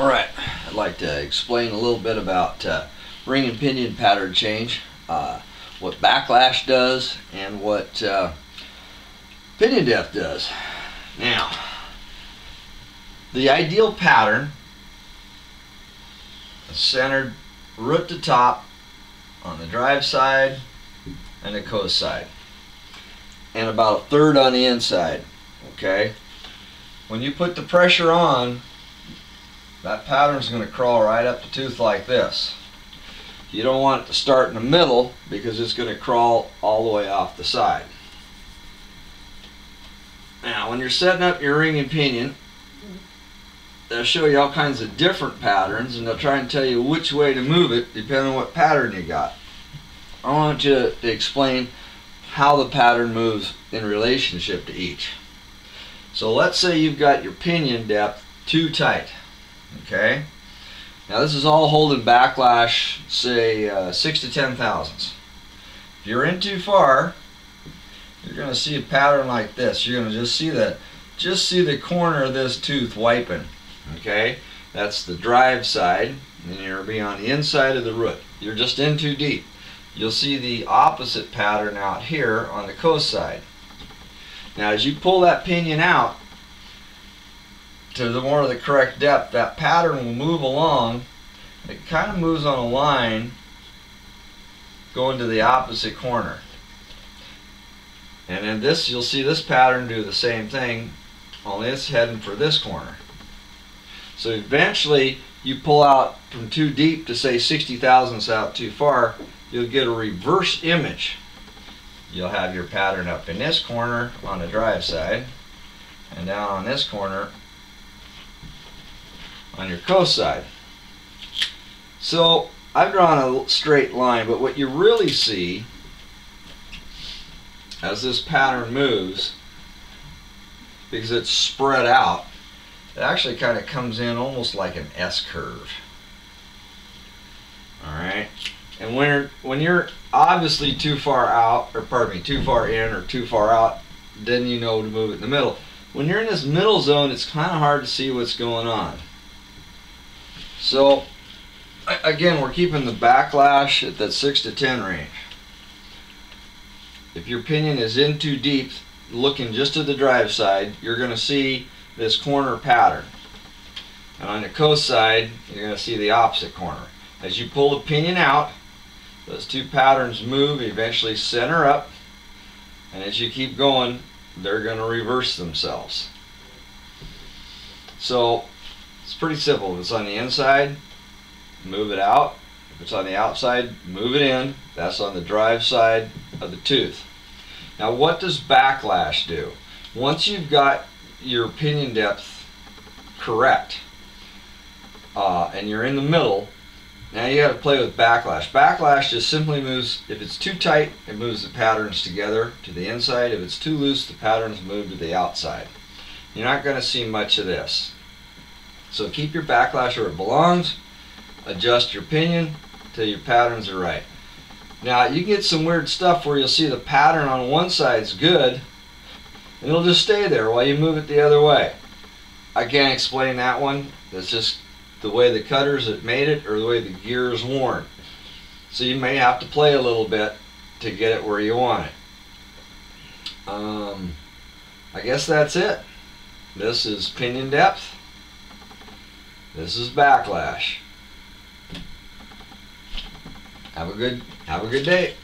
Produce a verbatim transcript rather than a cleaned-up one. Alright, I'd like to explain a little bit about uh, ring and pinion pattern change, uh, what backlash does, and what uh, pinion depth does. Now, the ideal pattern is centered root to top on the drive side and the coast side, and about a third on the inside. Okay, when you put the pressure on, that pattern's going to crawl right up the tooth like this. You don't want it to start in the middle because it's going to crawl all the way off the side. Now, when you're setting up your ring and pinion, they'll show you all kinds of different patterns, and they'll try and tell you which way to move it depending on what pattern you got. I want you to explain how the pattern moves in relationship to each. So let's say you've got your pinion depth too tight. Okay, now this is all holding backlash, say uh, six to ten thousandths. If you're in too far, you're going to see a pattern like this. You're going to just see that, just see the corner of this tooth wiping. Okay, that's the drive side, and you're going to be on the inside of the root. You're just in too deep. You'll see the opposite pattern out here on the coast side. Now, as you pull that pinion out to the more of the correct depth, that pattern will move along. It kind of moves on a line going to the opposite corner. And in this, you'll see this pattern do the same thing, only it's heading for this corner. So eventually, you pull out from too deep to say sixty thousandths out too far, you'll get a reverse image. You'll have your pattern up in this corner on the drive side, and down on this corner on your coast side. So I've drawn a straight line, but what you really see as this pattern moves, because it's spread out, it actually kind of comes in almost like an S-curve. All right, and when you're, when you're obviously too far out, or pardon me, too far in or too far out, then you know to move it in the middle. When you're in this middle zone, it's kind of hard to see what's going on. So again, we're keeping the backlash at that six to ten range. If your pinion is in too deep, looking just to the drive side, you're going to see this corner pattern. And on the coast side, you're going to see the opposite corner. As you pull the pinion out, those two patterns move, eventually center up, and as you keep going, they're going to reverse themselves. So it's pretty simple. If it's on the inside, move it out. If it's on the outside, move it in. That's on the drive side of the tooth. Now, what does backlash do? Once you've got your pinion depth correct, uh, and you're in the middle, now you got to play with backlash. Backlash just simply moves, if it's too tight, it moves the patterns together to the inside. If it's too loose, the patterns move to the outside. You're not going to see much of this. So keep your backlash where it belongs, adjust your pinion till your patterns are right. Now, you get some weird stuff where you'll see the pattern on one side's good, and it'll just stay there while you move it the other way. I can't explain that one. That's just the way the cutters that made it, or the way the gear is worn. So you may have to play a little bit to get it where you want it. Um, I guess that's it. This is pinion depth. This is backlash. Have a good, have a good day.